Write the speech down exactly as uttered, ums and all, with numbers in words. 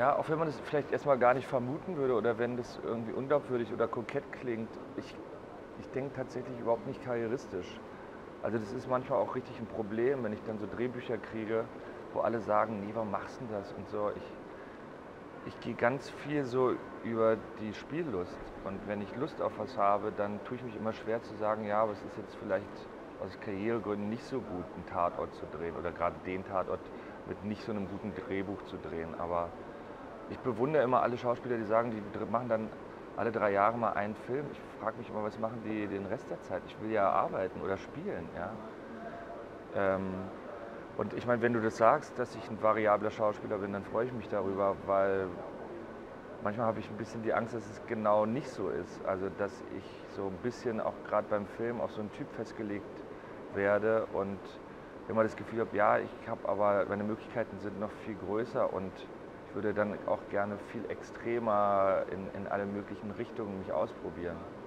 Ja, auch wenn man das vielleicht erstmal gar nicht vermuten würde oder wenn das irgendwie unglaubwürdig oder kokett klingt, ich, ich denke tatsächlich überhaupt nicht karrieristisch. Also das ist manchmal auch richtig ein Problem, wenn ich dann so Drehbücher kriege, wo alle sagen, nee, warum machst du denn das und so. Ich, Ich gehe ganz viel so über die Spiellust und wenn ich Lust auf was habe, dann tue ich mich immer schwer zu sagen, ja, aber es ist jetzt vielleicht aus Karrieregründen nicht so gut, einen Tatort zu drehen oder gerade den Tatort mit nicht so einem guten Drehbuch zu drehen. Aber ich bewundere immer alle Schauspieler, die sagen, die machen dann alle drei Jahre mal einen Film. Ich frage mich immer, was machen die den Rest der Zeit? Ich will ja arbeiten oder spielen, ja. Ähm, Und ich meine, wenn du das sagst, dass ich ein variabler Schauspieler bin, dann freue ich mich darüber, weil manchmal habe ich ein bisschen die Angst, dass es genau nicht so ist. Also, dass ich so ein bisschen auch gerade beim Film auf so einen Typ festgelegt werde und immer das Gefühl habe, ja, ich habe aber, meine Möglichkeiten sind noch viel größer und ich würde dann auch gerne viel extremer in, in alle möglichen Richtungen mich ausprobieren.